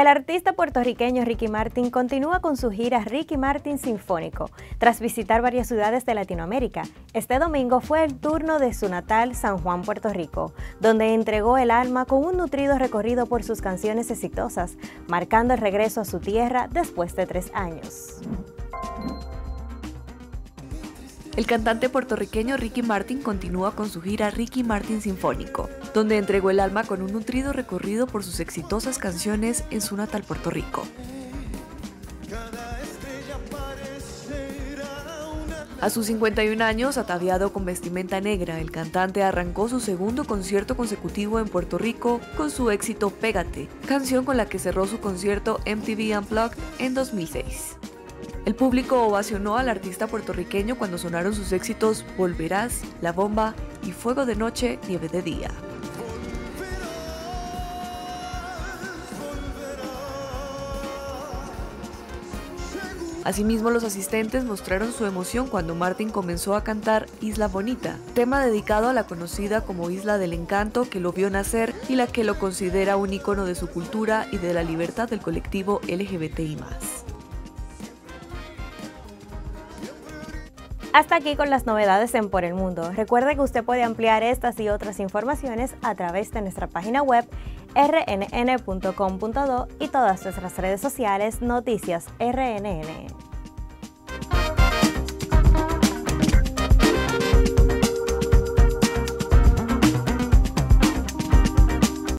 El artista puertorriqueño Ricky Martin continúa con su gira Ricky Martin Sinfónico. Tras visitar varias ciudades de Latinoamérica, este domingo fue el turno de su natal San Juan, Puerto Rico, donde entregó el alma con un nutrido recorrido por sus canciones exitosas, marcando el regreso a su tierra después de 3 años. El cantante puertorriqueño Ricky Martin continúa con su gira Ricky Martin Sinfónico, donde entregó el alma con un nutrido recorrido por sus exitosas canciones en su natal Puerto Rico. A sus 51 años, ataviado con vestimenta negra, el cantante arrancó su segundo concierto consecutivo en Puerto Rico con su éxito Pégate, canción con la que cerró su concierto MTV Unplugged en 2006. El público ovacionó al artista puertorriqueño cuando sonaron sus éxitos Volverás, La Bomba y Fuego de Noche, Nieve de Día. Asimismo, los asistentes mostraron su emoción cuando Martin comenzó a cantar Isla Bonita, tema dedicado a la conocida como Isla del Encanto que lo vio nacer y la que lo considera un ícono de su cultura y de la libertad del colectivo LGBTI+. Hasta aquí con las novedades en Por el Mundo. Recuerde que usted puede ampliar estas y otras informaciones a través de nuestra página web rnn.com.do y todas nuestras redes sociales Noticias RNN.